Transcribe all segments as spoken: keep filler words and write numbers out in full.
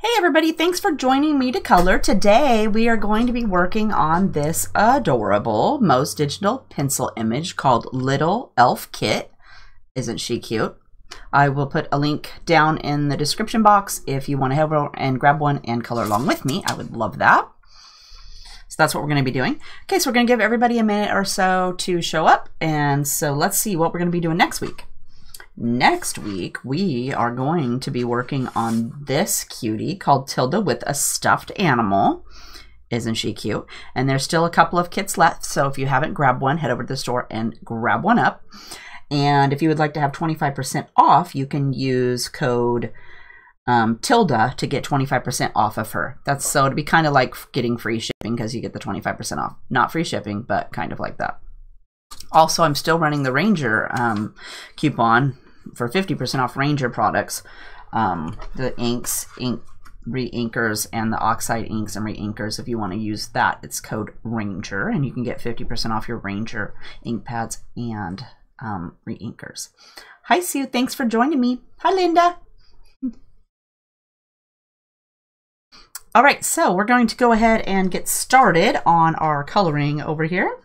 Hey everybody, thanks for joining me to color. Today we are going to be working on this adorable Mo's Digital Pencil image called Little Elf Kit. Isn't she cute? I will put a link down in the description box if you want to head over and grab one and color along with me. I would love that. So that's what we're going to be doing. Okay, so we're going to give everybody a minute or so to show up. And so let's see what we're going to be doing next week. Next week, we are going to be working on this cutie called Tilda with a stuffed animal. Isn't she cute? And there's still a couple of kits left, so if you haven't grabbed one, head over to the store and grab one up. And if you would like to have twenty-five percent off, you can use code um, Tilda to get twenty-five percent off of her. That's so it'd be kind of like getting free shipping because you get the twenty-five percent off. Not free shipping, but kind of like that. Also, I'm still running the Ranger um, coupon for fifty percent off Ranger products, um, the inks, ink, re-inkers, and the oxide inks and re-inkers. If you want to use that, it's code Ranger, and you can get fifty percent off your Ranger ink pads and um, re-inkers. Hi, Sue. Thanks for joining me. Hi, Linda. All right, so we're going to go ahead and get started on our coloring over here.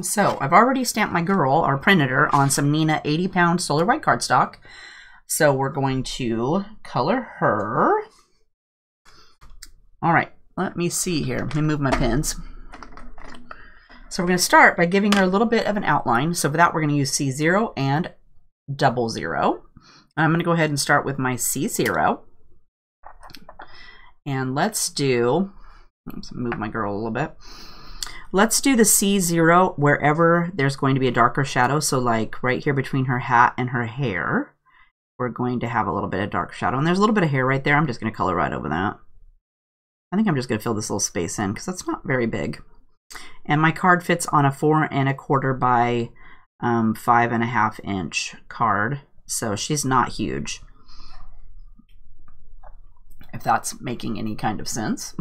So I've already stamped my girl, or printed her, on some Nina eighty pound solar white cardstock. So we're going to color her. All right, let me see here. Let me move my pins. So we're going to start by giving her a little bit of an outline. So for that, we're going to use C zero and double zero. I'm going to go ahead and start with my C zero. And let's do, let's move my girl a little bit. Let's do the C zero wherever there's going to be a darker shadow. So like right here between her hat and her hair, we're going to have a little bit of dark shadow. And there's a little bit of hair right there. I'm just going to color right over that. I think I'm just going to fill this little space in because that's not very big. And my card fits on a four and a quarter by um, five and a half inch card. So she's not huge, if that's making any kind of sense.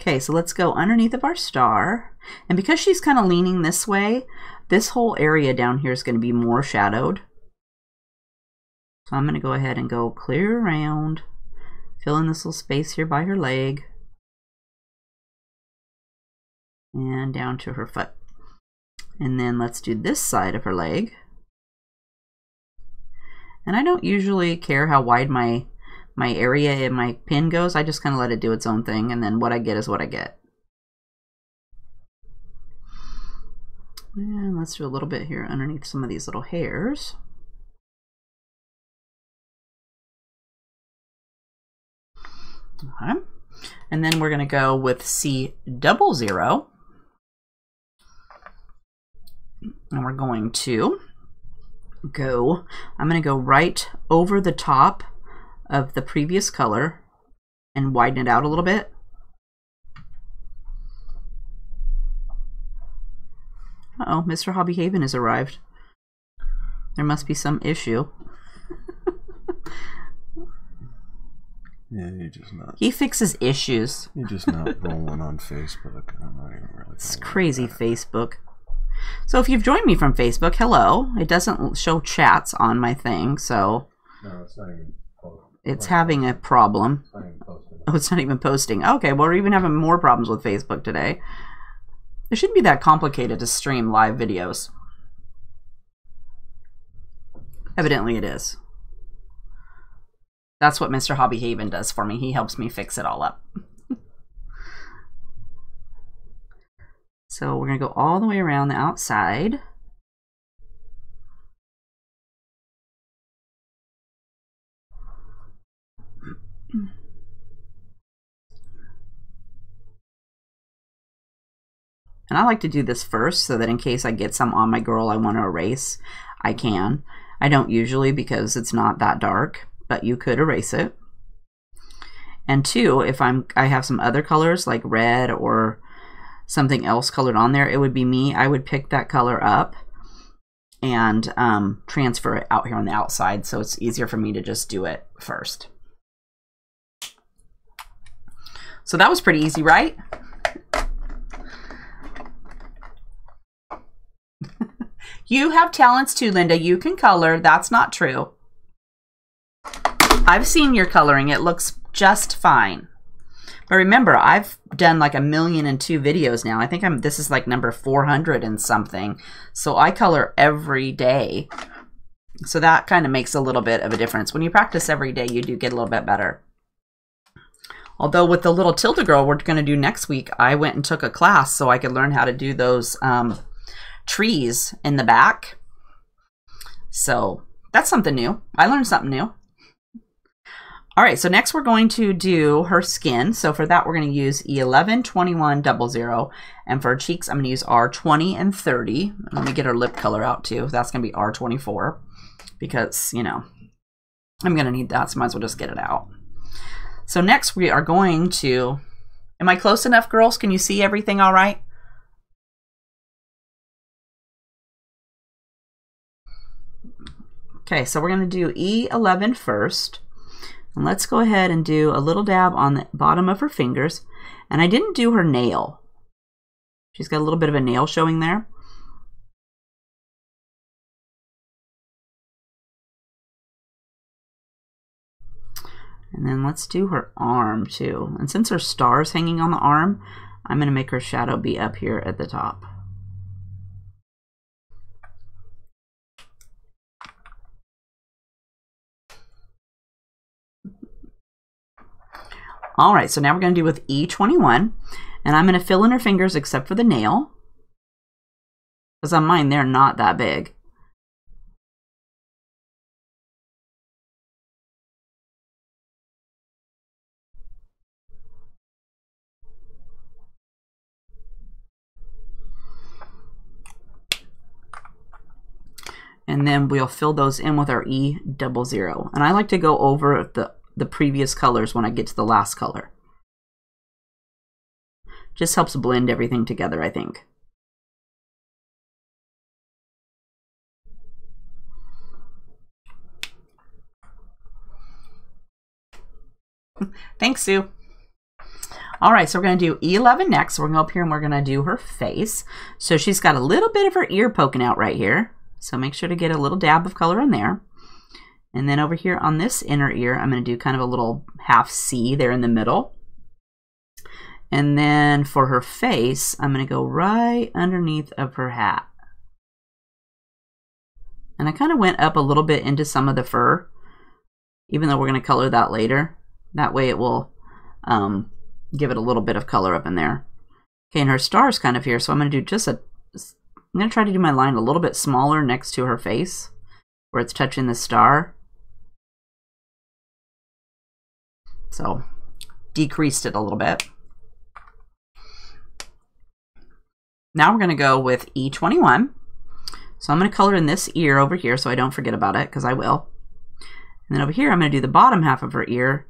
Okay, so let's go underneath of our star. And because she's kind of leaning this way, this whole area down here is going to be more shadowed. So I'm going to go ahead and go clear around, fill in this little space here by her leg, and down to her foot. And then let's do this side of her leg. And I don't usually care how wide my my area and my pin goes. I just kind of let it do its own thing, and then what I get is what I get. And let's do a little bit here underneath some of these little hairs. Okay. And then we're going to go with C double zero. And we're going to go, I'm going to go right over the top of the previous color and widen it out a little bit. Uh-oh, Mister Hobby Haven has arrived. There must be some issue. Yeah, you're just not. He fixes issues. You're just not rolling on Facebook. I'm not even really. It's crazy, Facebook. So if you've joined me from Facebook, hello. It doesn't show chats on my thing, so. No, it's not even. It's having a problem. Oh, it's not even posting. Okay, well, we're even having more problems with Facebook today. It shouldn't be that complicated to stream live videos. Evidently it is. That's what Mister Hobby Haven does for me. He helps me fix it all up. So we're going to go all the way around the outside. And I like to do this first so that in case I get some on my girl I want to erase, I can. I don't usually because it's not that dark, but you could erase it. And two, if I'm, I have some other colors like red or something else colored on there, it would be me. I would pick that color up and um, transfer it out here on the outside, so it's easier for me to just do it first. So that was pretty easy, right? You have talents too, Linda. You can color. That's not true. I've seen your coloring. It looks just fine. But remember, I've done like a million and two videos now. I think I'm, this is like number four hundred and something. So I color every day. So that kind of makes a little bit of a difference. When you practice every day, you do get a little bit better. Although with the little Tilda girl we're going to do next week, I went and took a class so I could learn how to do those um, trees in the back. So that's something new. I learned something new. All right, so next we're going to do her skin. So for that, we're going to use E eleven, twenty-one, double zero. And for her cheeks, I'm going to use R twenty and thirty. Let me get her lip color out too. That's going to be R twenty-four because, you know, I'm going to need that. So might as well just get it out. So next we are going to, am I close enough, girls? Can you see everything all right? Okay, so we're going to do E eleven first. And let's go ahead and do a little dab on the bottom of her fingers. And I didn't do her nail. She's got a little bit of a nail showing there. And then let's do her arm too. And since her star's hanging on the arm, I'm going to make her shadow be up here at the top. All right, so now we're going to do with E twenty-one, and I'm going to fill in her fingers except for the nail, because on mine, they're not that big. And then we'll fill those in with our E double zero, and I like to go over the the previous colors when I get to the last color. Just helps blend everything together, I think. Thanks, Sue. All right, so we're going to do E eleven next. We're going to go up here and we're going to do her face. So she's got a little bit of her ear poking out right here. So make sure to get a little dab of color in there. And then over here on this inner ear, I'm going to do kind of a little half C there in the middle. And then for her face, I'm going to go right underneath of her hat. And I kind of went up a little bit into some of the fur, even though we're going to color that later. That way it will um, give it a little bit of color up in there. Okay, and her star's kind of here, so I'm going to do just a, I'm going to try to do my line a little bit smaller next to her face, where it's touching the star. So decreased it a little bit. Now we're going to go with E twenty-one. So I'm going to color in this ear over here so I don't forget about it, because I will. And then over here I'm going to do the bottom half of her ear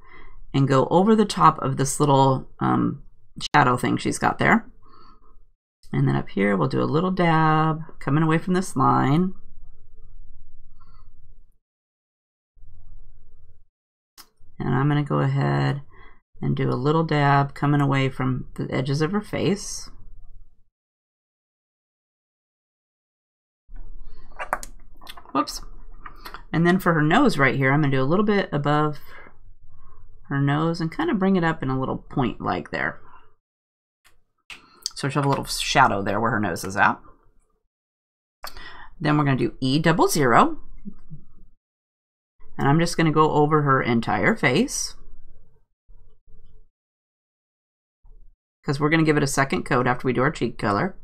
and go over the top of this little um, shadow thing she's got there. And then up here we'll do a little dab coming away from this line. And I'm going to go ahead and do a little dab coming away from the edges of her face. Whoops. And then for her nose right here, I'm going to do a little bit above her nose and kind of bring it up in a little point like there. So she'll have a little shadow there where her nose is at. Then we're going to do E double zero. And I'm just going to go over her entire face, because we're going to give it a second coat after we do our cheek color.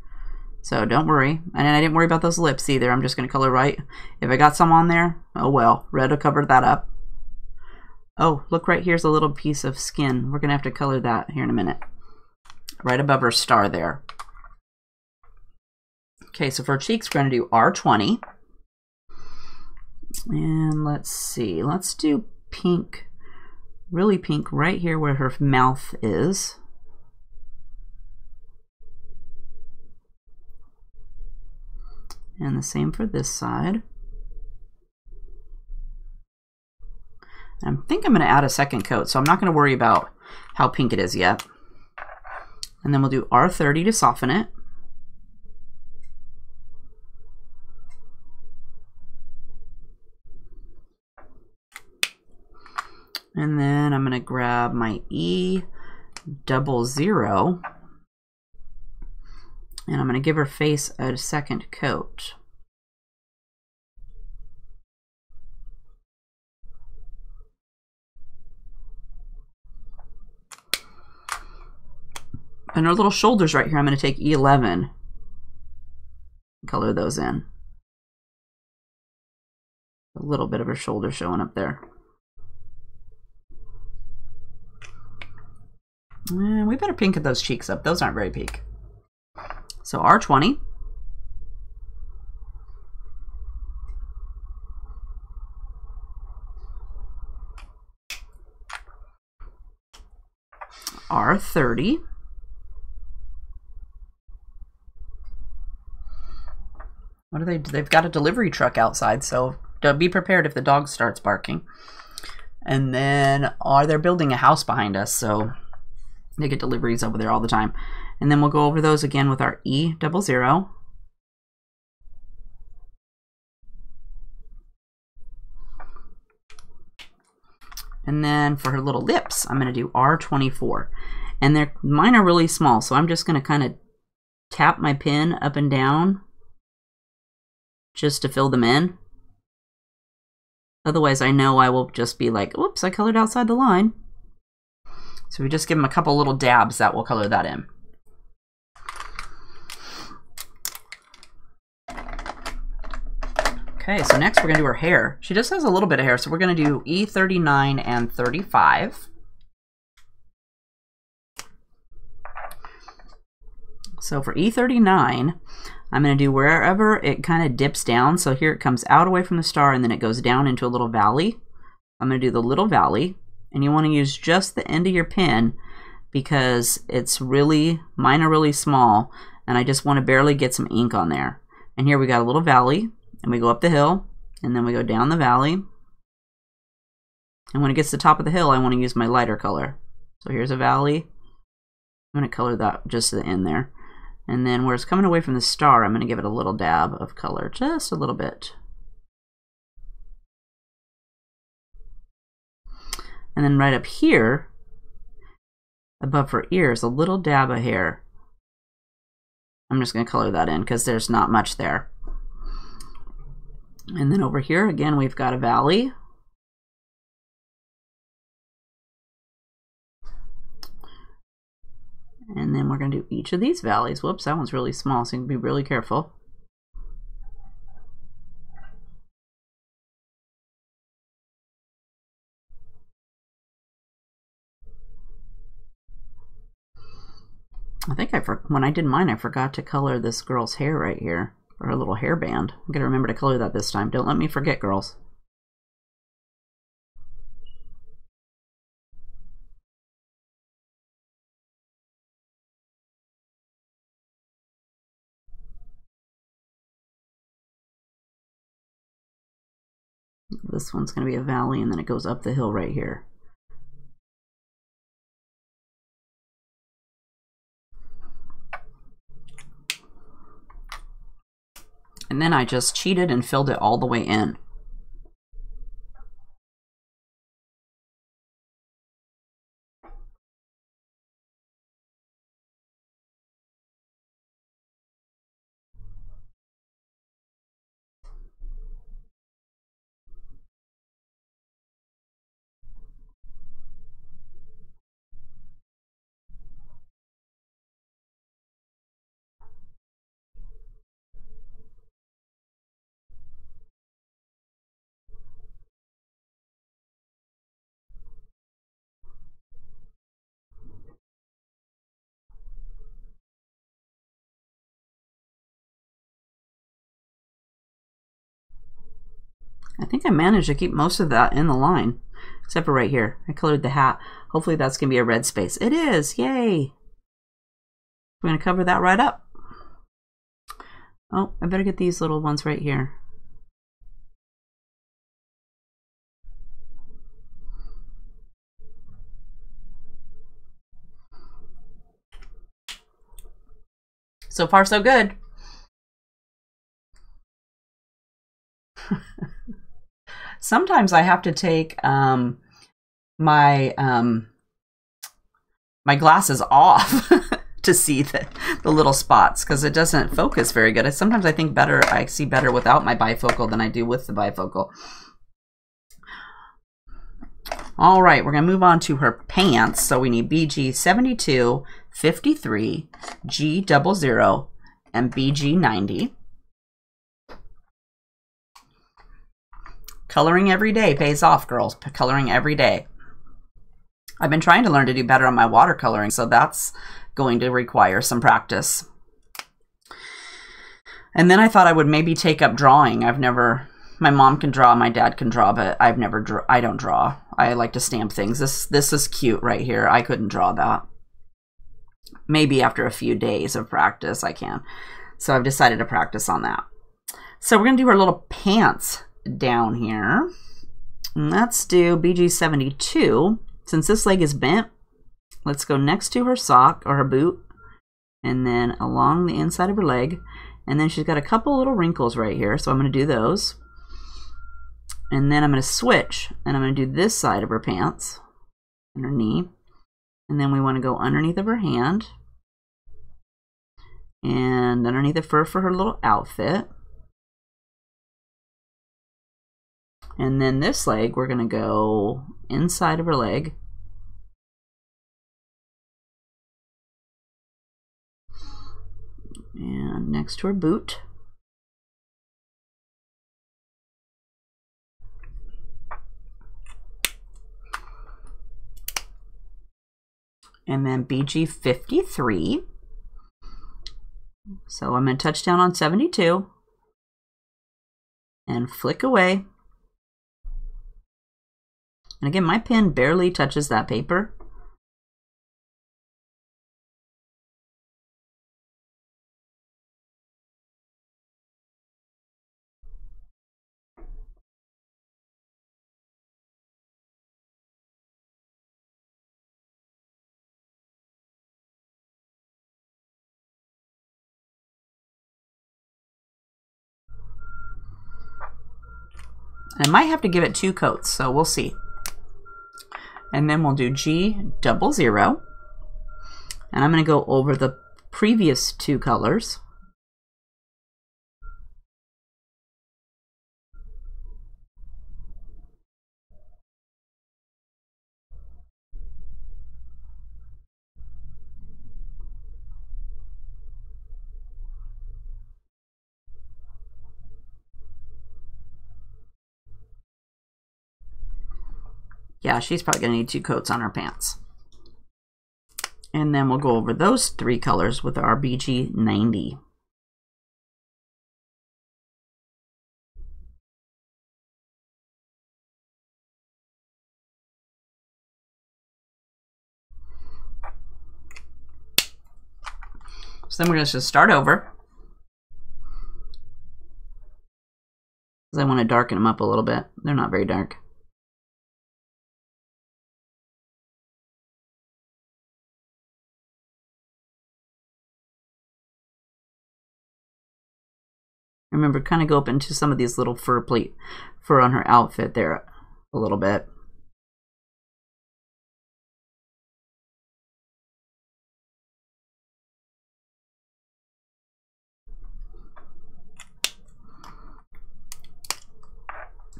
So don't worry. And I didn't worry about those lips either. I'm just going to color right. If I got some on there, oh well. Red will cover that up. Oh, look right here's a little piece of skin. We're going to have to color that here in a minute. Right above her star there. Okay, so for her cheeks, we're going to do R twenty. And let's see, let's do pink, really pink right here where her mouth is. And the same for this side. I think I'm going to add a second coat, so I'm not going to worry about how pink it is yet. And then we'll do R thirty to soften it. And then I'm gonna grab my E double zero, and I'm gonna give her face a second coat. And her little shoulders right here, I'm gonna take E eleven, color those in. A little bit of her shoulder showing up there. And we better pink those cheeks up. Those aren't very pink. So R twenty. R thirty. What do they do? They've got a delivery truck outside, so be prepared if the dog starts barking. And then are oh, they're building a house behind us, so they get deliveries over there all the time. And then we'll go over those again with our E double zero. And then for her little lips, I'm gonna do R twenty-four. And they're mine are really small, so I'm just gonna kind of tap my pen up and down just to fill them in. Otherwise I know I will just be like, whoops, I colored outside the line. So we just give them a couple little dabs that will color that in. Okay, so next we're gonna do her hair. She just has a little bit of hair, so we're gonna do E thirty-nine and thirty-five. So for E thirty-nine, I'm gonna do wherever it kind of dips down. So here it comes out away from the star and then it goes down into a little valley. I'm gonna do the little valley. And you want to use just the end of your pen because it's really, mine are really small, and I just want to barely get some ink on there. And here we got a little valley, and we go up the hill, and then we go down the valley. And when it gets to the top of the hill, I want to use my lighter color. So here's a valley. I'm going to color that just to the end there. And then where it's coming away from the star, I'm going to give it a little dab of color, just a little bit. And then right up here, above her ears, a little dab of hair. I'm just going to color that in because there's not much there. And then over here, again, we've got a valley. And then we're going to do each of these valleys. Whoops, that one's really small, so you can be really careful. I think I for when I did mine, I forgot to color this girl's hair right here, or her little hairband. I'm gonna remember to color that this time. Don't let me forget, girls. This one's gonna be a valley, and then it goes up the hill right here. And then I just cheated and filled it all the way in. I think I managed to keep most of that in the line, except for right here. I colored the hat. Hopefully that's going to be a red space. It is. Yay. We're going to cover that right up. Oh, I better get these little ones right here. So far, so good. Sometimes I have to take um, my um, my glasses off to see the, the little spots, because it doesn't focus very good. I, sometimes I think better, I see better without my bifocal than I do with the bifocal. All right, we're going to move on to her pants. So we need B G seventy-two, fifty-three, G zero zero, and B G ninety. Coloring every day pays off, girls. Coloring every day. I've been trying to learn to do better on my watercoloring, so that's going to require some practice. And then I thought I would maybe take up drawing. I've never... My mom can draw, my dad can draw, but I've never draw, I don't draw. I like to stamp things. This this is cute right here. I couldn't draw that. Maybe after a few days of practice I can. So I've decided to practice on that. So we're going to do our little pants down here. And let's do B G seventy-two. Since this leg is bent, let's go next to her sock or her boot and then along the inside of her leg. And then she's got a couple little wrinkles right here, so I'm going to do those. And then I'm going to switch, and I'm going to do this side of her pants and her knee. And then we want to go underneath of her hand and underneath the fur for her little outfit. And then this leg, we're going to go inside of her leg. And next to her boot. And then B G fifty-three. So I'm going to touch down on seventy-two and flick away. And again, my pen barely touches that paper. I might have to give it two coats, so we'll see. And then we'll do G zero zero. And I'm going to go over the previous two colors. Yeah, she's probably going to need two coats on her pants. And then we'll go over those three colors with our B G ninety. So then we're going to just start over. Because I want to darken them up a little bit. They're not very dark. Remember, kind of go up into some of these little fur pleat fur on her outfit there a little bit.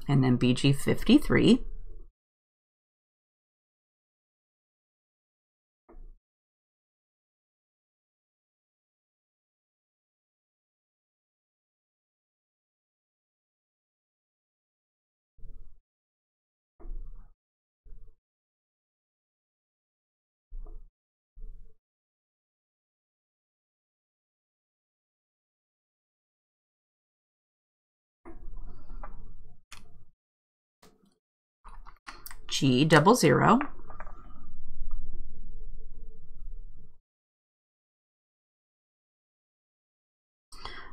And then B G fifty-three. G zero zero.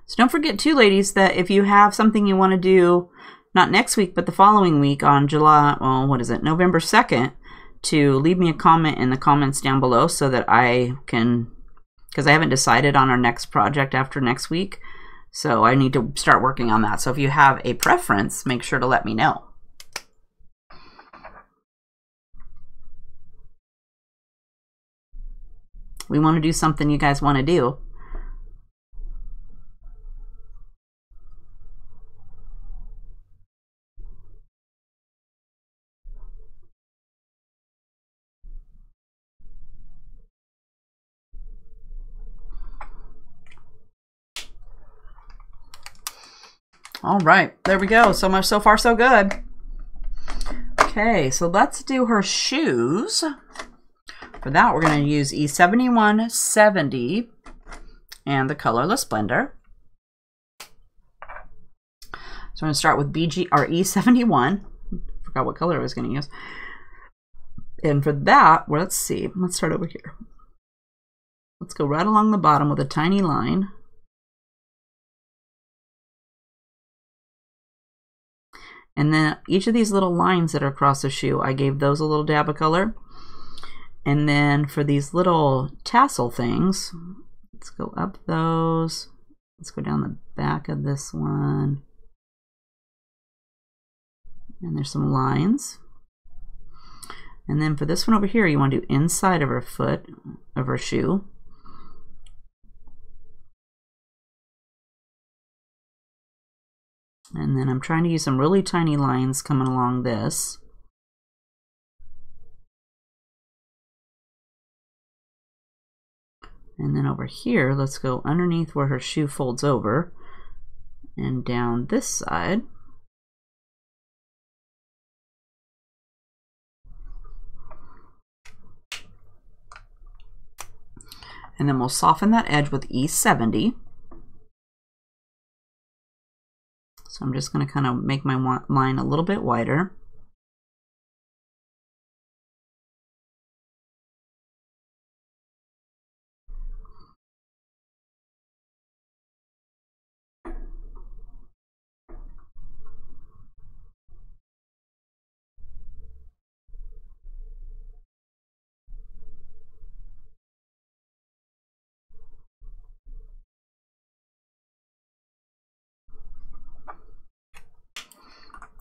So don't forget too, ladies, that if you have something you want to do, not next week, but the following week on July, well, what is it, November second, to leave me a comment in the comments down below so that I can, because I haven't decided on our next project after next week, so I need to start working on that. So if you have a preference, make sure to let me know. We want to do something you guys want to do. All right, there we go. So much, so far, so good. Okay, so let's do her shoes. For that, we're going to use E seventy-one seventy and the colorless blender. So I'm going to start with B G or E seventy-one. Forgot what color I was going to use. And for that, well, let's see. Let's start over here. Let's go right along the bottom with a tiny line. And then each of these little lines that are across the shoe, I gave those a little dab of color. And then for these little tassel things, let's go up those. Let's go down the back of this one. And there's some lines. And then for this one over here, you want to do inside of her foot, of her shoe. And then I'm trying to use some really tiny lines coming along this. And then over here, let's go underneath where her shoe folds over and down this side. And then we'll soften that edge with E seventy. So I'm just going to kind of make my line a little bit wider.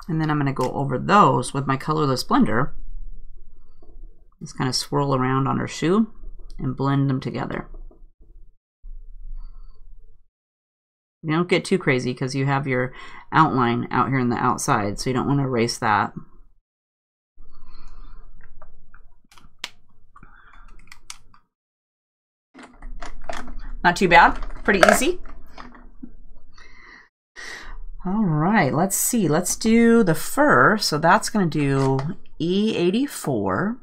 And then I'm going to go over those with my colorless blender. Just kind of swirl around on her shoe and blend them together. You don't get too crazy because you have your outline out here in the outside, so you don't want to erase that. Not too bad, pretty easy. All right, let's see. Let's do the fur. So that's going to do E eighty-four,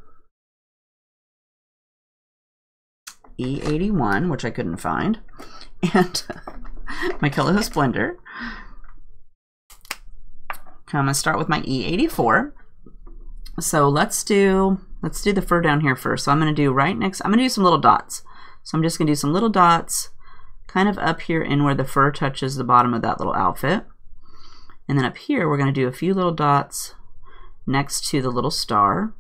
E eighty-one, which I couldn't find, and my colorless blender. Okay, I'm going to start with my E eighty-four. So let's do let's do the fur down here first. So I'm going to do right next. I'm going to do some little dots. So I'm just going to do some little dots, kind of up here in where the fur touches the bottom of that little outfit. And then up here, we're going to do a few little dots next to the little star.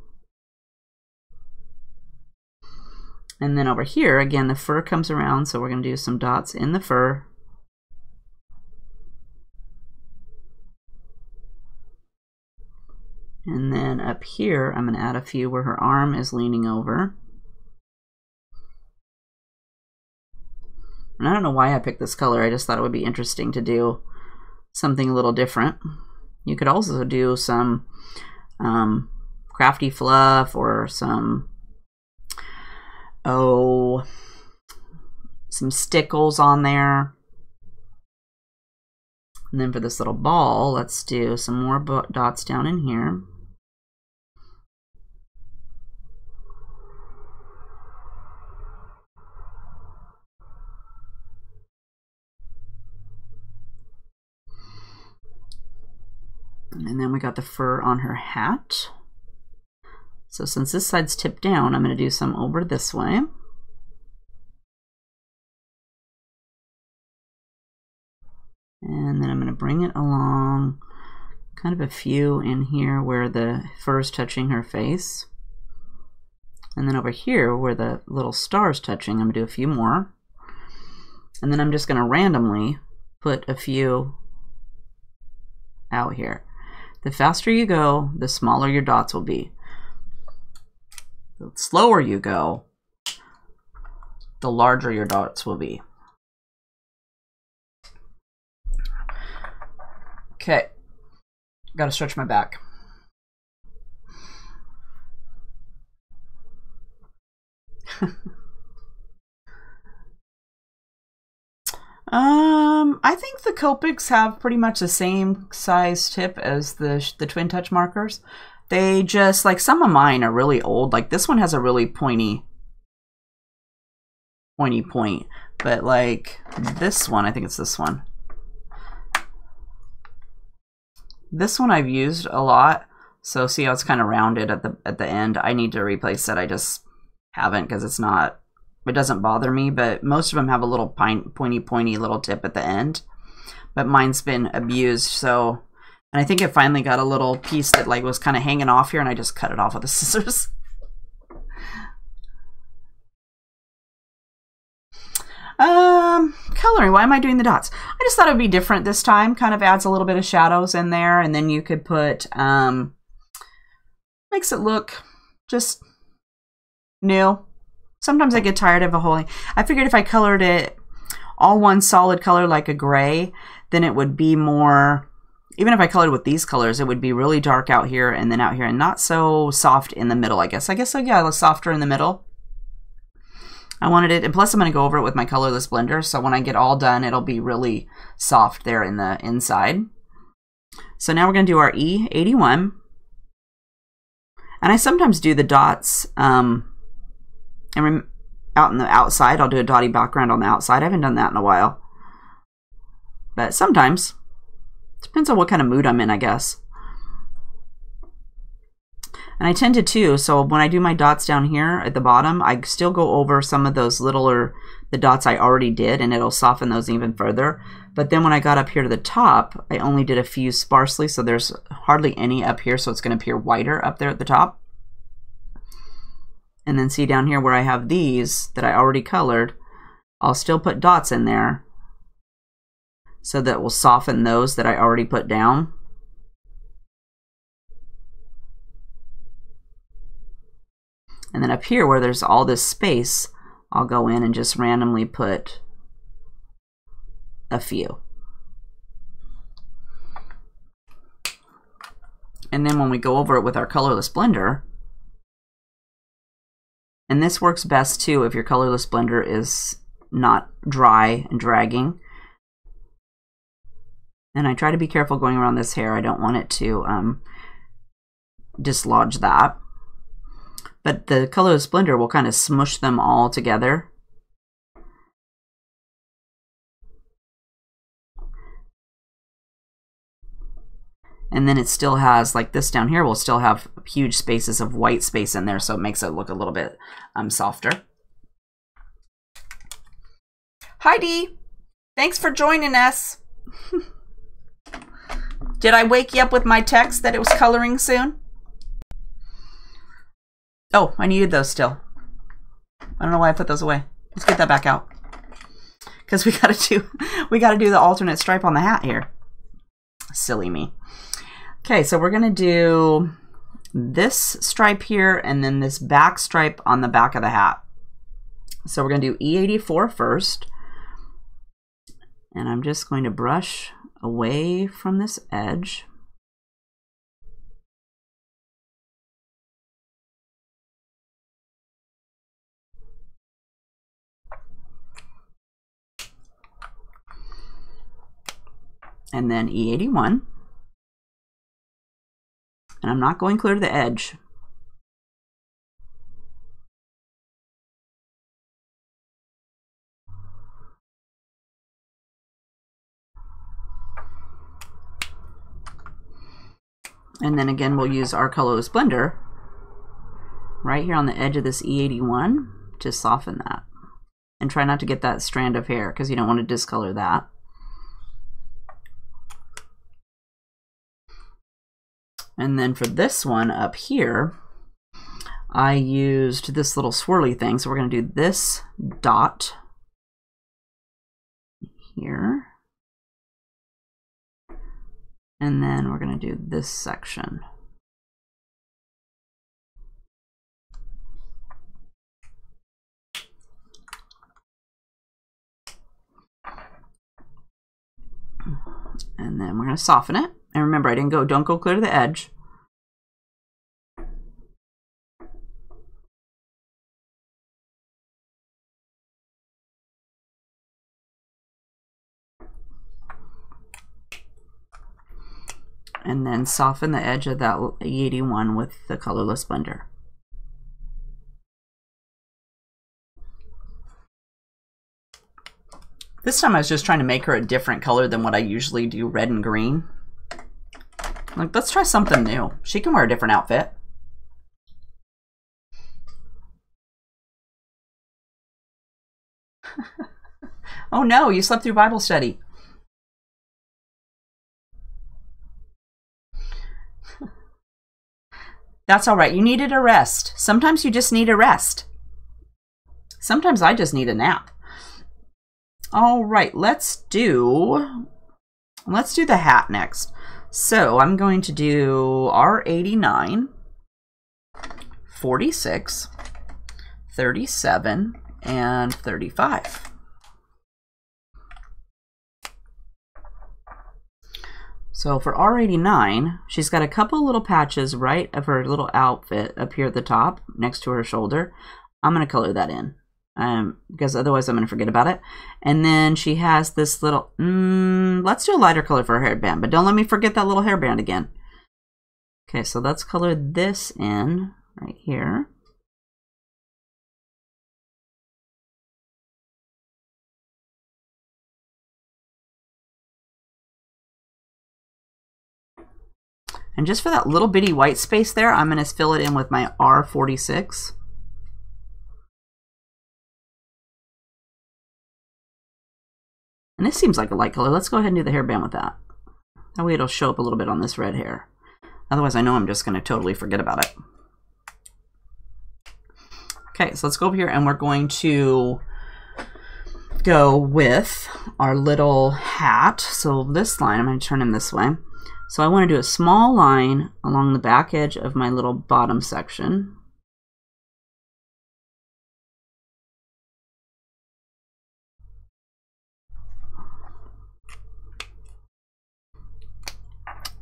And then over here, again, the fur comes around, so we're going to do some dots in the fur. And then up here, I'm going to add a few where her arm is leaning over. And I don't know why I picked this color. I just thought it would be interesting to do something a little different. You could also do some um, crafty fluff or some, oh, some stickles on there. And then for this little ball, let's do some more dots down in here. And then we got the fur on her hat. So since this side's tipped down, I'm going to do some over this way. And then I'm going to bring it along, kind of a few in here where the fur is touching her face. And then over here where the little star is touching, I'm going to do a few more. And then I'm just going to randomly put a few out here. The faster you go, the smaller your dots will be. The slower you go, the larger your dots will be. Okay, gotta stretch my back. um, I think the Copics have pretty much the same size tip as the the Twin Touch markers. They just, like, some of mine are really old. Like this one has a really pointy, pointy point, but like this one, I think it's this one. This one I've used a lot, so see how it's kind of rounded at the at the end. I need to replace it. I just haven't because it's not. It doesn't bother me, but most of them have a little pine, pointy, pointy little tip at the end. But mine's been abused, so, and I think it finally got a little piece that like was kind of hanging off here, and I just cut it off with the scissors. Um, coloring, why am I doing the dots? I just thought it'd be different this time, kind of adds a little bit of shadows in there, and then you could put, um, makes it look just new. Sometimes I get tired of a whole, I figured if I colored it all one solid color like a gray, then it would be more, even if I colored with these colors, it would be really dark out here and then out here and not so soft in the middle, I guess. I guess, like, yeah, it was softer in the middle. I wanted it, and plus I'm going to go over it with my colorless blender, so when I get all done, it'll be really soft there in the inside. So now we're going to do our E eighty-one. And I sometimes do the dots um, and out on the outside. I'll do a dotty background on the outside. I haven't done that in a while. But sometimes. Depends on what kind of mood I'm in, I guess. And I tend to too, so when I do my dots down here at the bottom, I still go over some of those littler, the dots I already did, and it'll soften those even further. But then when I got up here to the top, I only did a few sparsely, so there's hardly any up here, so it's gonna appear whiter up there at the top. And then see down here where I have these that I already colored, I'll still put dots in there so that will soften those that I already put down. And then up here where there's all this space, I'll go in and just randomly put a few. And then when we go over it with our colorless blender, and this works best too if your colorless blender is not dry and dragging. And I try to be careful going around this hair. I don't want it to um, dislodge that. But the colorless blender will kind of smush them all together. And then it still has, like this down here, will still have huge spaces of white space in there, so it makes it look a little bit um, softer. Heidi, thanks for joining us. Did I wake you up with my text that it was coloring soon? Oh, I needed those still. I don't know why I put those away. Let's get that back out. Because we gotta do we gotta do the alternate stripe on the hat here. Silly me. Okay, so we're gonna do this stripe here and then this back stripe on the back of the hat. So we're gonna do E eighty-four first. And I'm just going to brush away from this edge. And then E eighty-one. And I'm not going clear to the edge. And then again, we'll use our colorless blender right here on the edge of this E eighty-one to soften that. And try not to get that strand of hair because you don't want to discolor that. And then for this one up here, I used this little swirly thing. So we're going to do this dot here. And then we're going to do this section. And then we're going to soften it. And remember, I didn't go, don't go clear to the edge. And then soften the edge of that eighty-one with the colorless blender. This time I was just trying to make her a different color than what I usually do, red and green. Like, let's try something new. She can wear a different outfit. Oh no, you slept through Bible study. That's all right. You needed a rest. Sometimes you just need a rest. Sometimes I just need a nap. All right, let's do let's do the hat next. So I'm going to do R eighty-nine, forty-six, thirty-seven, and thirty-five. So for R eighty-nine, she's got a couple little patches right of her little outfit up here at the top next to her shoulder. I'm going to color that in. Um, because otherwise I'm going to forget about it. And then she has this little, mm, let's do a lighter color for her hairband, but don't let me forget that little hairband again. Okay, so let's color this in right here. And just for that little bitty white space there, I'm going to fill it in with my R forty-six. And this seems like a light color. Let's go ahead and do the hairband with that. That way it'll show up a little bit on this red hair. Otherwise, I know I'm just going to totally forget about it. Okay, so let's go over here and we're going to go with our little hat. So this line, I'm going to turn him this way. So I want to do a small line along the back edge of my little bottom section.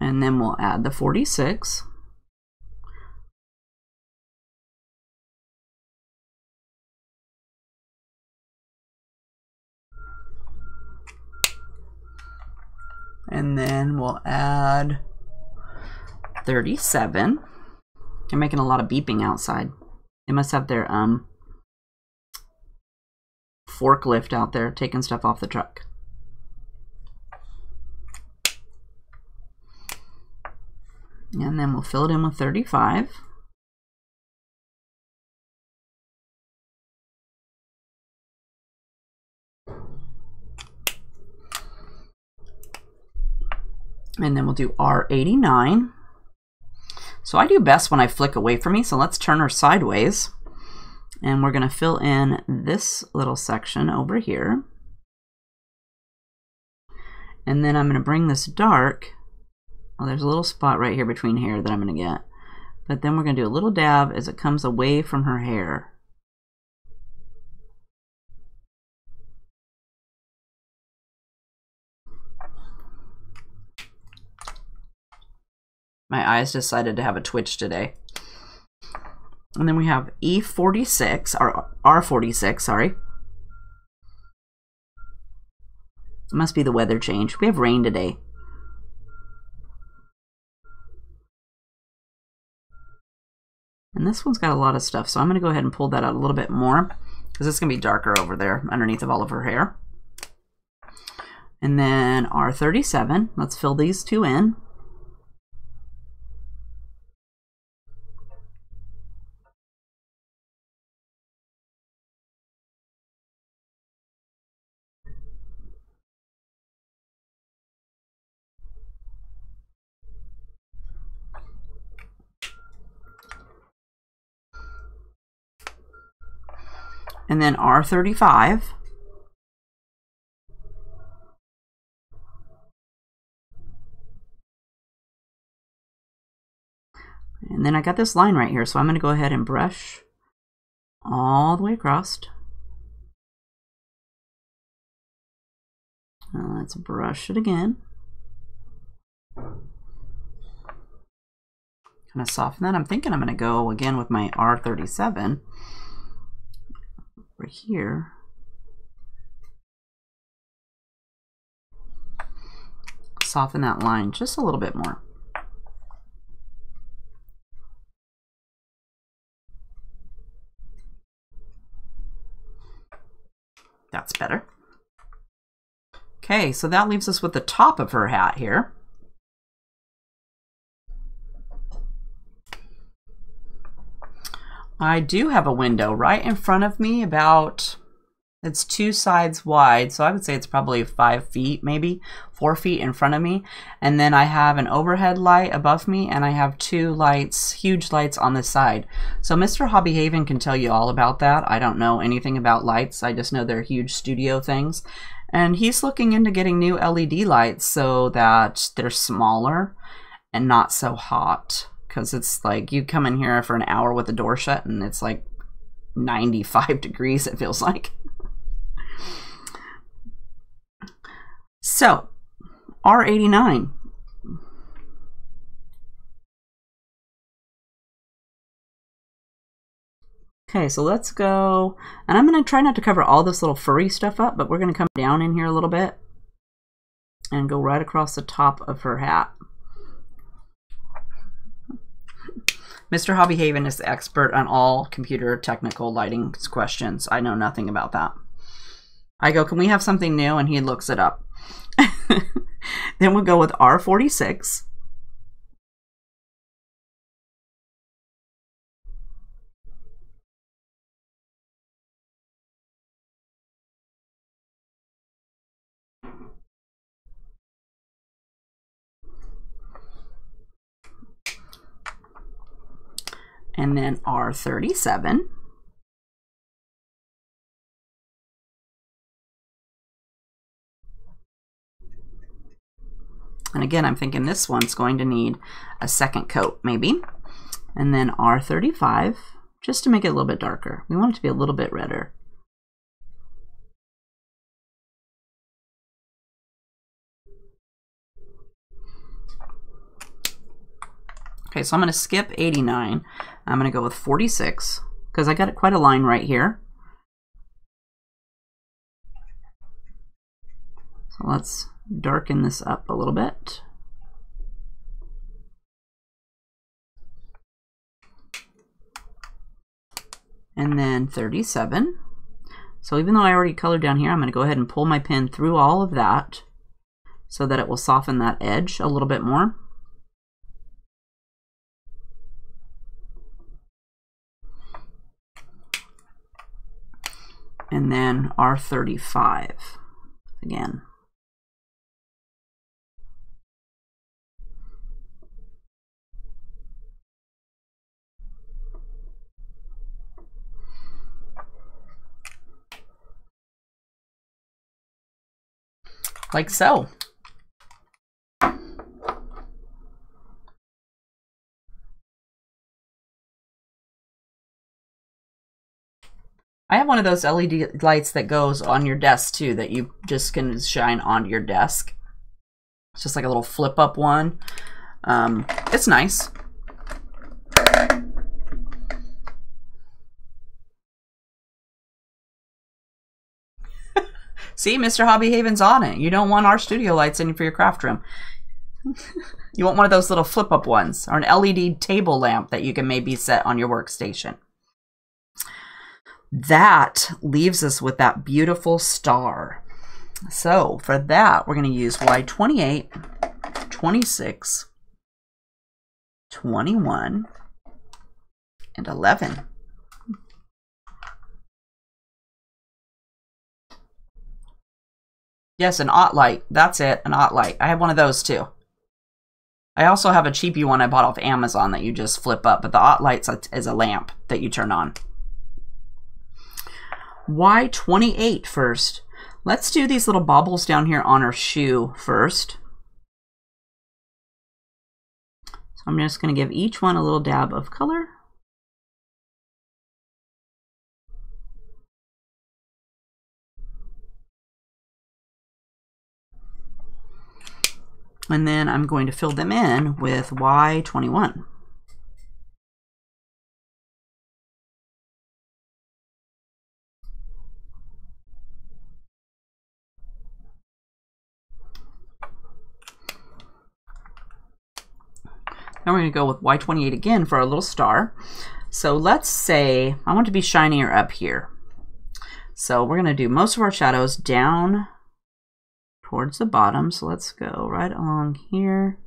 And then we'll add the forty-six. And then we'll add thirty-seven. They're making a lot of beeping outside. They must have their um, forklift out there taking stuff off the truck. And then we'll fill it in with thirty-five. And then we'll do R eighty-nine. So I do best when I flick away from me, so let's turn her sideways. And we're going to fill in this little section over here. And then I'm going to bring this dark. Oh, there's a little spot right here between hair that I'm going to get. But then we're going to do a little dab as it comes away from her hair. My eyes decided to have a twitch today. And then we have E forty-six, or R forty-six, sorry. It must be the weather change. We have rain today. And this one's got a lot of stuff, so I'm going to go ahead and pull that out a little bit more because it's going to be darker over there underneath of all of her hair. And then R thirty-seven, let's fill these two in. And then R thirty-five. And then I got this line right here, so I'm going to go ahead and brush all the way across. Let's brush it again. Kind of soften that. I'm thinking I'm going to go again with my R thirty-seven over here. Soften that line just a little bit more. That's better. Okay, so that leaves us with the top of her hat here. I do have a window right in front of me, about, it's two sides wide, so I would say it's probably five feet, maybe four feet in front of me. And then I have an overhead light above me, and I have two lights, huge lights on the side. So Mister Hobbyhaven can tell you all about that. I don't know anything about lights. I just know they're huge studio things. And he's looking into getting new L E D lights so that they're smaller and not so hot. Because it's like you come in here for an hour with the door shut and it's like ninety-five degrees, it feels like. So, R eighty-nine. Okay, so let's go, and I'm going to try not to cover all this little furry stuff up, but we're going to come down in here a little bit and go right across the top of her hat. Mister Hobbyhaven is the expert on all computer technical lighting questions. I know nothing about that. I go, can we have something new? And he looks it up. Then we'll go with R forty-six. And then R thirty-seven. And again, I'm thinking this one's going to need a second coat, maybe. And then R thirty-five, just to make it a little bit darker. We want it to be a little bit redder. Okay, so I'm going to skip eighty-nine. I'm going to go with forty-six because I got quite a line right here. So let's darken this up a little bit. And then thirty-seven. So even though I already colored down here, I'm going to go ahead and pull my pen through all of that so that it will soften that edge a little bit more. And then R thirty-five again. Like so. I have one of those L E D lights that goes on your desk too, that you just can shine onto your desk. It's just like a little flip up one. Um, it's nice. See, Mister Hobbyhaven's on it. You don't want our studio lights in for your craft room. You want one of those little flip up ones, or an L E D table lamp that you can maybe set on your workstation. That leaves us with that beautiful star. So for that, we're going to use Y twenty-eight, twenty-six, twenty-one, and eleven. Yes, an Ott-Lite. That's it, an Ott-Lite. I have one of those too. I also have a cheapy one I bought off Amazon that you just flip up, but the Ott-Lite is a lamp that you turn on. Y twenty-eight first. Let's do these little baubles down here on her shoe first. So I'm just going to give each one a little dab of color. and then I'm going to fill them in with Y twenty-one. Now we're going to go with Y twenty-eight again for our little star. So let's say I want to be shinier up here. So we're going to do most of our shadows down towards the bottom. So let's go right along here.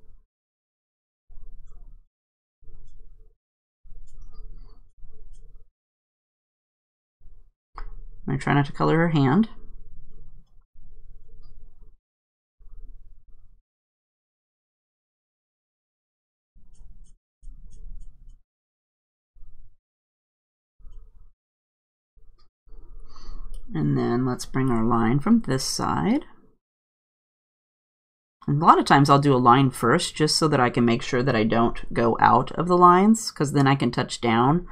I'm going to try not to color her hand. And then let's bring our line from this side. And a lot of times I'll do a line first just so that I can make sure that I don't go out of the lines, because then I can touch down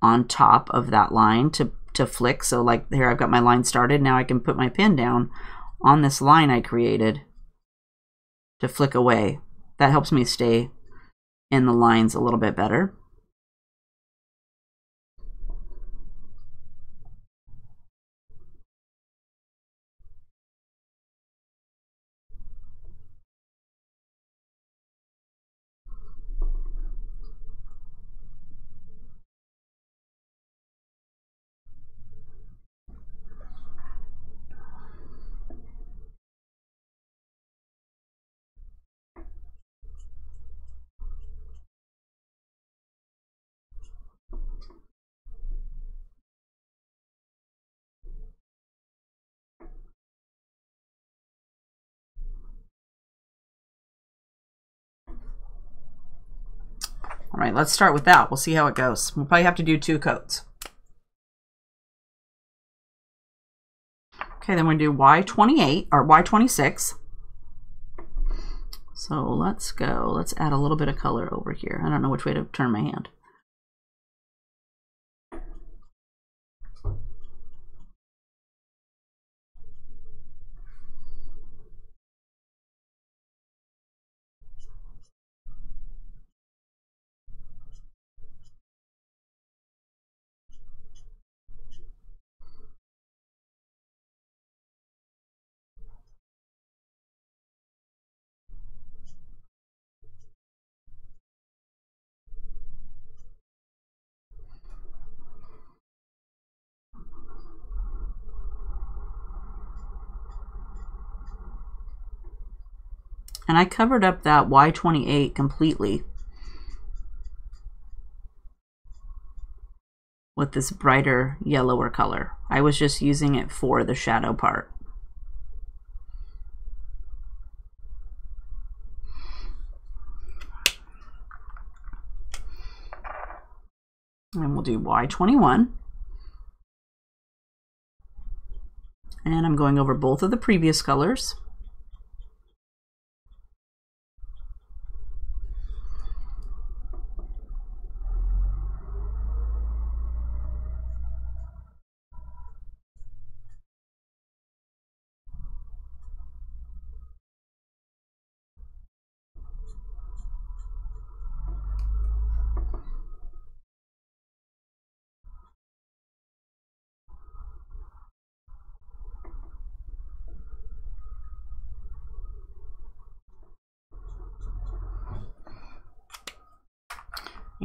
on top of that line to, to flick. So like here I've got my line started. Now I can put my pen down on this line I created to flick away. That helps me stay in the lines a little bit better. All right, let's start with that. We'll see how it goes. We'll probably have to do two coats. Okay, then we're gonna do Y twenty-eight or Y twenty-six. So let's go, let's add a little bit of color over here. I don't know which way to turn my hand. And I covered up that Y twenty-eight completely with this brighter yellower color. I was just using it for the shadow part. And we'll do Y twenty-one. And I'm going over both of the previous colors.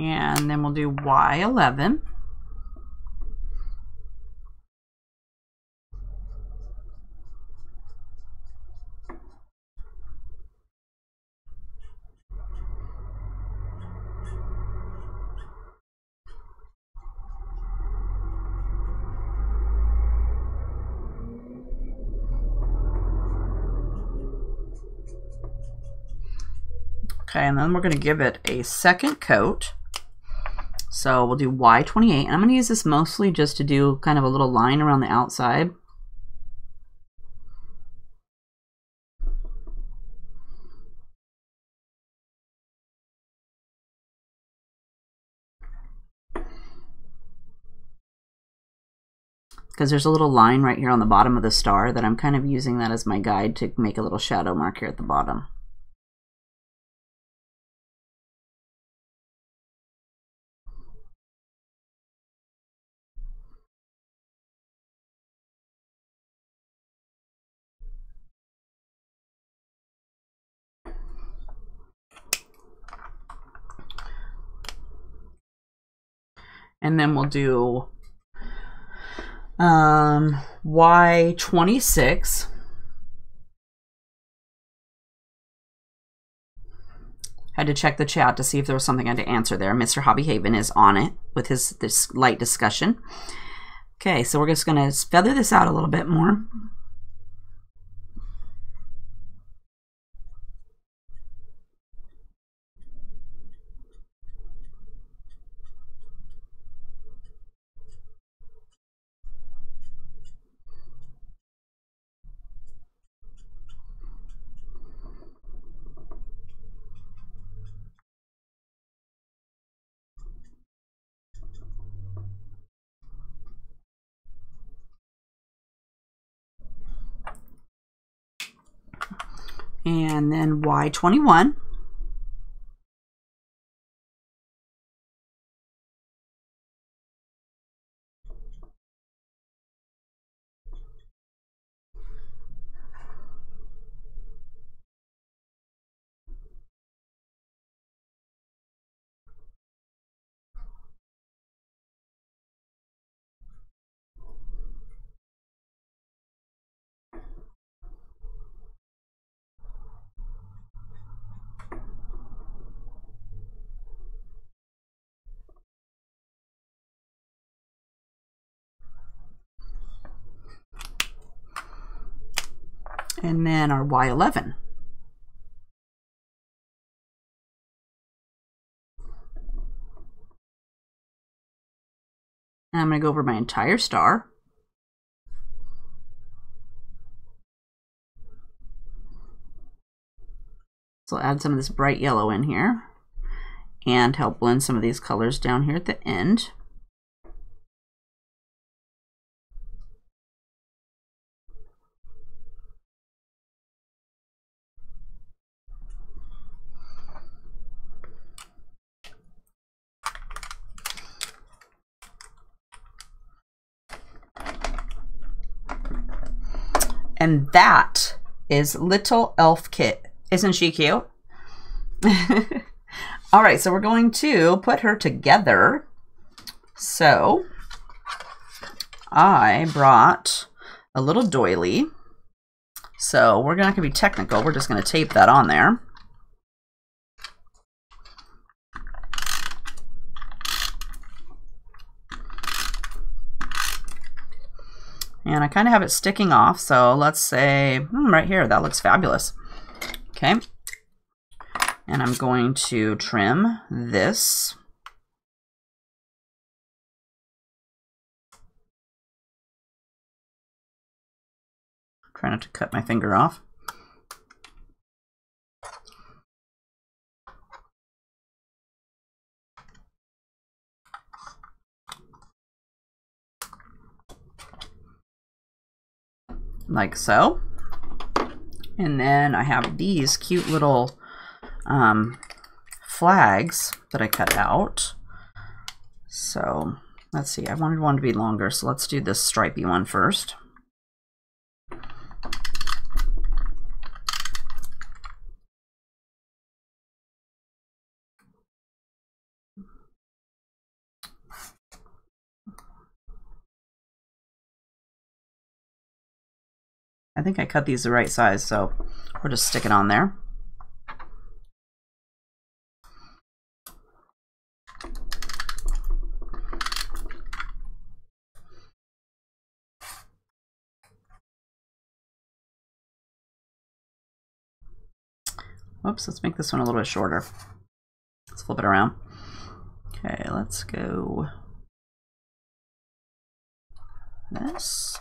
And then we'll do Y eleven. Okay, and then we're going to give it a second coat. So we'll do Y twenty-eight, and I'm going to use this mostly just to do kind of a little line around the outside. Because there's a little line right here on the bottom of the star that I'm kind of using that as my guide to make a little shadow mark here at the bottom. and then we'll do um, Y twenty-six. Had to check the chat to see if there was something I had to answer there. Mister Hobbyhaven is on it with his this light discussion. Okay, so we're just going to feather this out a little bit more. And then Y twenty-one. And then our Y eleven. And I'm going to go over my entire star. So I'll add some of this bright yellow in here and help blend some of these colors down here at the end. And that is Little Elf Kit. Isn't she cute? All right, so we're going to put her together. So I brought a little doily. So we're not gonna be technical. We're just gonna tape that on there. And I kind of have it sticking off, so let's say, hmm, right here, that looks fabulous. Okay, and I'm going to trim this. Try not to cut my finger off. Like so. And then I have these cute little um, flags that I cut out. So let's see, I wanted one to be longer, so let's do this stripy one first. I think I cut these the right size, so we'll just stick it on there. Whoops, let's make this one a little bit shorter. Let's flip it around. Okay, let's go this.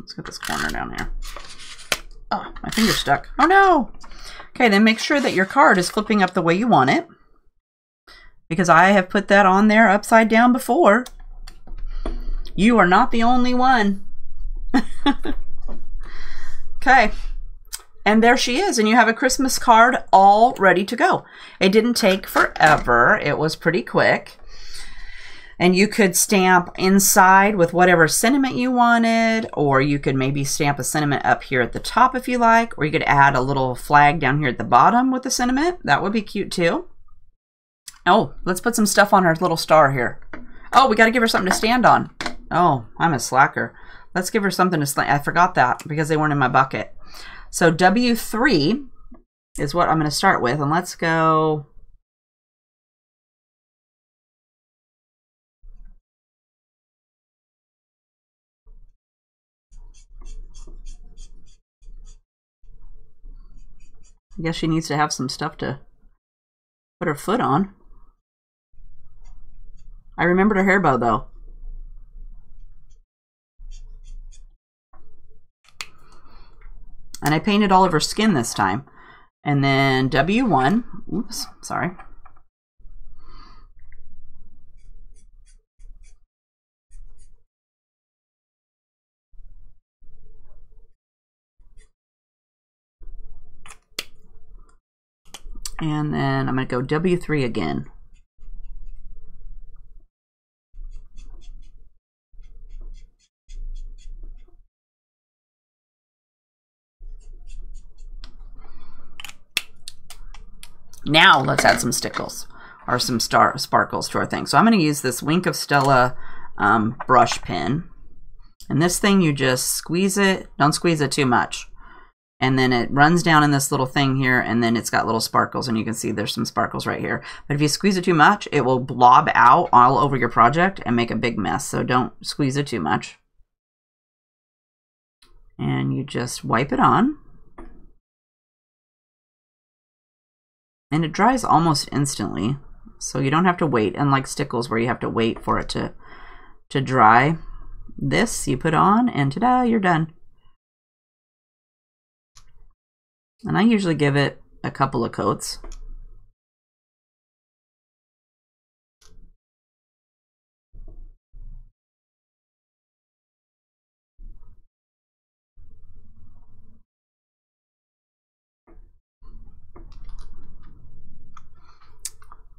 Let's get this corner down here. Oh, my finger's stuck. Oh no! Okay, then make sure that your card is flipping up the way you want it, because I have put that on there upside down before. You are not the only one. Okay. And there she is, and you have a Christmas card all ready to go. It didn't take forever. It was pretty quick. And you could stamp inside with whatever sentiment you wanted, or you could maybe stamp a sentiment up here at the top if you like, or you could add a little flag down here at the bottom with the sentiment. That would be cute too. Oh, let's put some stuff on her little star here. Oh, we got to give her something to stand on. Oh, I'm a slacker. Let's give her something to stand on. I forgot that because they weren't in my bucket. So W three is what I'm going to start with, and let's go I guess she needs to have some stuff to put her foot on. I remembered her hair bow though. And I painted all of her skin this time. And then W one, oops, sorry. And then I'm going to go W three again. Now let's add some stickles or some star sparkles to our thing. So I'm going to use this Wink of Stella um, brush pen, and this thing you just squeeze it. Don't squeeze it too much, and then it runs down in this little thing here, and then it's got little sparkles, and you can see there's some sparkles right here. But if you squeeze it too much, it will blob out all over your project and make a big mess. So don't squeeze it too much, and you just wipe it on. And it dries almost instantly, so you don't have to wait, unlike stickles where you have to wait for it to to dry. This you put on and ta-da, you're done. And I usually give it a couple of coats.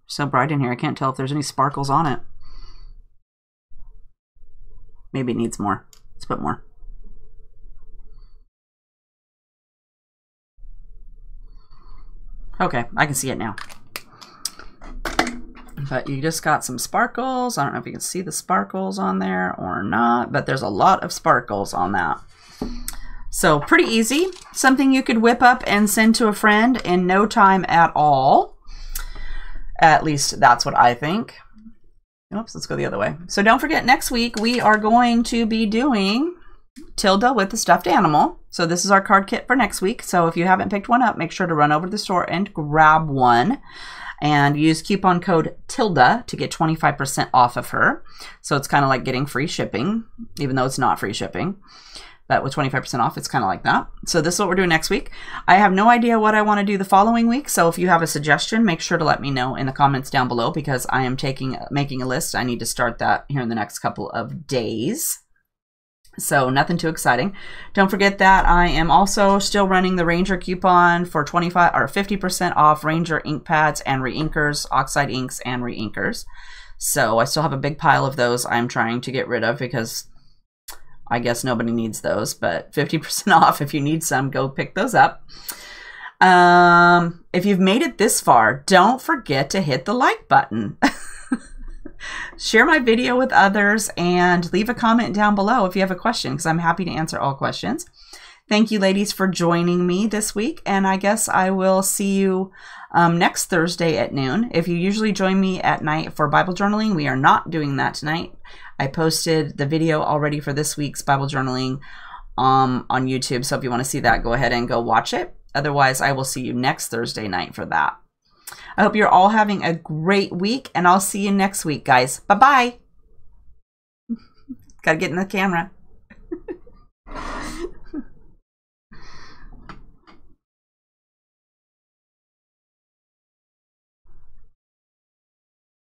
So bright in here, I can't tell if there's any sparkles on it. Maybe it needs more. Let's put more. Okay, I can see it now. But you just got some sparkles. I don't know if you can see the sparkles on there or not, but there's a lot of sparkles on that. So pretty easy. Something you could whip up and send to a friend in no time at all. At least that's what I think. Oops, let's go the other way. So don't forget, next week we are going to be doing Tilda with the stuffed animal. So this is our card kit for next week. So if you haven't picked one up, make sure to run over to the store and grab one. And use coupon code Tilda to get twenty-five percent off of her. So it's kind of like getting free shipping, even though it's not free shipping. But with twenty-five percent off, it's kind of like that. So this is what we're doing next week. I have no idea what I want to do the following week. So if you have a suggestion, make sure to let me know in the comments down below, because I am taking making a list. I need to start that here in the next couple of days. So nothing too exciting. Don't forget that I am also still running the Ranger coupon for twenty-five or fifty percent off Ranger ink pads and reinkers, oxide inks and reinkers. So I still have a big pile of those I'm trying to get rid of, because I guess nobody needs those, but fifty percent off. If you need some, go pick those up. Um, if you've made it this far, don't forget to hit the like button. Share my video with others and leave a comment down below if you have a question, because I'm happy to answer all questions. Thank you, ladies, for joining me this week, and I guess I will see you um, next Thursday at noon. If you usually join me at night for Bible journaling, we are not doing that tonight. I posted the video already for this week's Bible journaling um, on YouTube, so if you want to see that, go ahead and go watch it. Otherwise, I will see you next Thursday night for that. I hope you're all having a great week, and I'll see you next week, guys. Bye-bye. Gotta get in the camera.